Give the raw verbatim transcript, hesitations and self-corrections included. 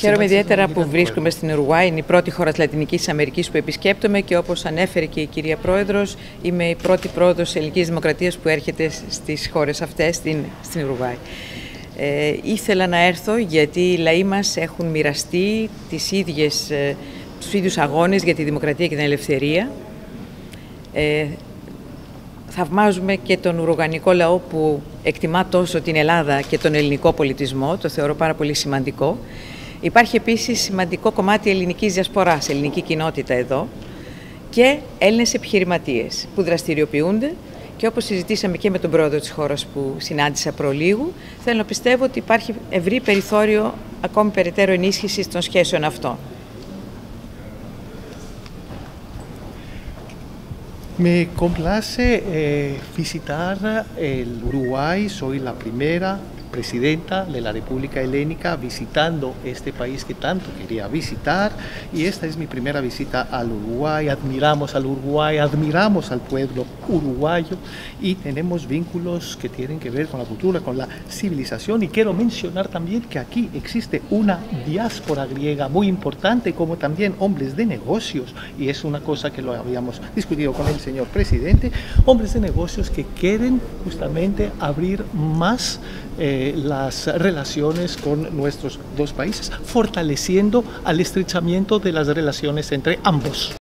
Χαίρομαι ιδιαίτερα που βρίσκομαι στην Ουρουάη. Είναι η πρώτη χώρα της Λατινικής Αμερικής που επισκέπτομαι και όπως ανέφερε και η κυρία Πρόεδρος, είμαι η πρώτη πρόεδρος της ελληνικής δημοκρατίας που έρχεται στις χώρες αυτές, στην, στην Ουρουάη. Ε, ήθελα να έρθω γιατί οι λαοί μας έχουν μοιραστεί τις ίδιες, ε, τους ίδιους αγώνες για τη δημοκρατία και την ελευθερία. Ε, Θαυμάζουμε και τον Ουρουγανικό λαό που εκτιμά τόσο την Ελλάδα και τον ελληνικό πολιτισμό, το θεωρώ πάρα πολύ σημαντικό. Υπάρχει επίσης σημαντικό κομμάτι ελληνικής διασποράς, ελληνική κοινότητα εδώ και Έλληνες επιχειρηματίες που δραστηριοποιούνται και όπως συζητήσαμε και με τον πρόεδρο της χώρας που συνάντησα προλίγου, θέλω να πιστεύω ότι υπάρχει ευρύ περιθώριο ακόμη περαιτέρω ενίσχυσης των σχέσεων αυτών. Me complace eh, visitar el Uruguay, soy la primera presidenta de la República Helénica visitando este país que tanto quería visitar y esta es mi primera visita al Uruguay, admiramos al Uruguay, admiramos al pueblo uruguayo y tenemos vínculos que tienen que ver con la cultura, con la civilización y quiero mencionar también que aquí existe una diáspora griega muy importante como también hombres de negocios y es una cosa que lo habíamos discutido con el señor presidente, hombres de negocios que quieren justamente abrir más eh, las relaciones con nuestros dos países, fortaleciendo al estrechamiento de las relaciones entre ambos.